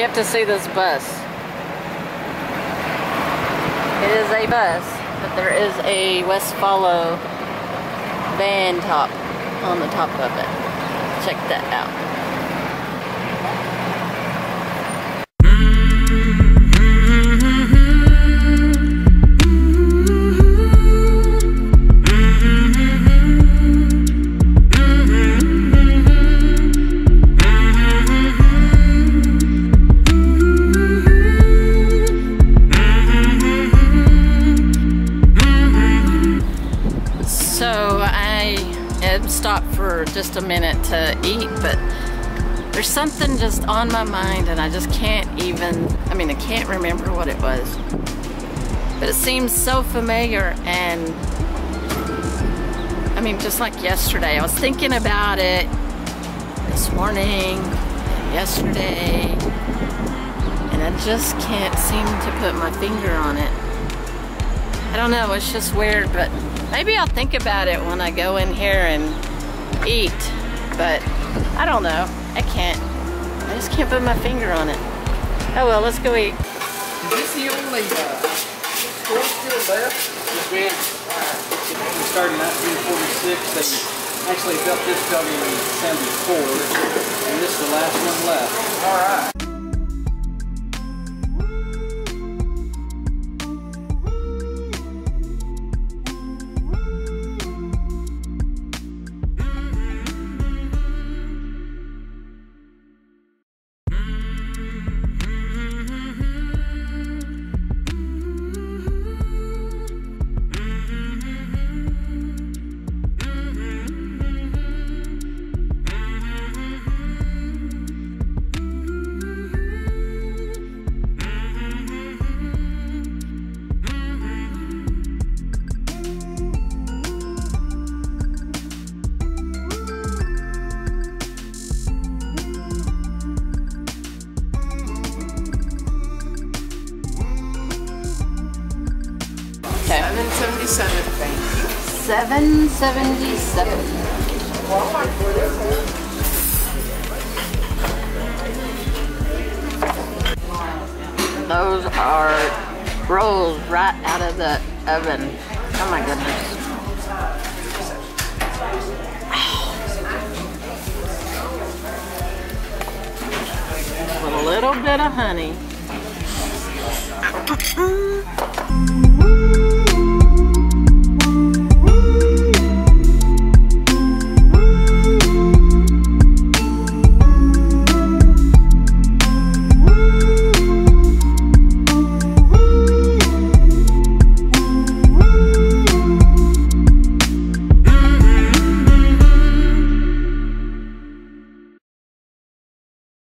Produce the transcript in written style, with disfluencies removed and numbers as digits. You have to see this bus. It is a bus, but there is a Westfalo van top on the top of it. Check that out. Stopped for just a minute to eat, but there's something just on my mind and I just can't even, I can't remember what it was. But it seems so familiar, and just like yesterday, I was thinking about it this morning, yesterday, and I just can't seem to put my finger on it. I don't know, it's just weird, but maybe I'll think about it when I go in here and eat, but I don't know. I just can't put my finger on it. Oh well, let's go eat. Is this the only store still left? Yes, ma'am. We started in 1946, and actually built this building in 1974, and this is the last one left. All right. Okay. 777, thank you. 777. Those are rolls right out of the oven. Oh my goodness. With a little bit of honey.